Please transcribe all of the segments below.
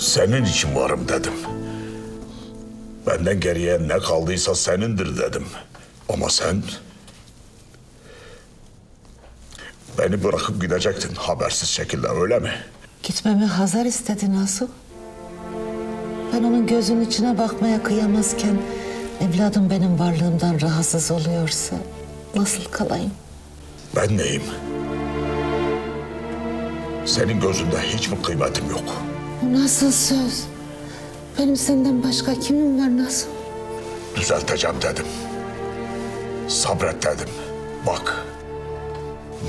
senin için varım dedim. Benden geriye ne kaldıysa senindir dedim. Ama sen beni bırakıp gidecektin habersiz şekilde, öyle mi? Gitmemi Hazar istedi Nasuh. Ben onun gözünün içine bakmaya kıyamazken evladım benim varlığımdan rahatsız oluyorsa nasıl kalayım? Ben neyim? Senin gözünde hiç mi kıymetim yok? Nasıl söz? Benim senden başka kimim var Nasuh? Düzelteceğim dedim. Sabret dedim. Bak,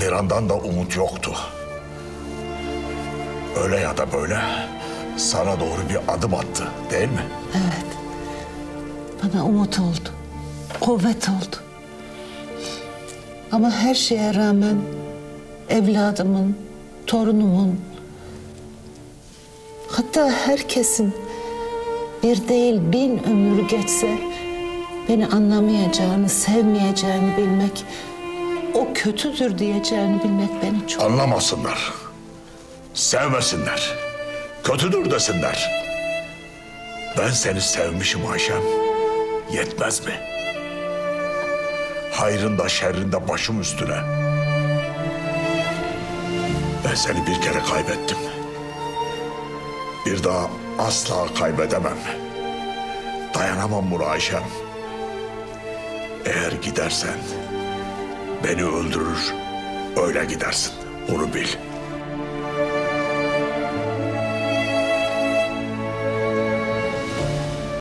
Miran'dan da umut yoktu. Öyle ya da böyle sana doğru bir adım attı, değil mi? Evet. Bana umut oldu. Kuvvet oldu. Ama her şeye rağmen evladımın, torunumun, hatta herkesin bir değil bin ömür geçse beni anlamayacağını, sevmeyeceğini bilmek, o kötüdür diyeceğini bilmek beni çok... Anlamasınlar, sevmesinler, kötüdür desinler. Ben seni sevmişim Ayşem, yetmez mi? Hayrın da şerrin de başım üstüne. Ben seni bir kere kaybettim. Bir daha asla kaybedemem. Dayanamam buna Ayşem. Eğer gidersen beni öldürür, öyle gidersin. Bunu bil.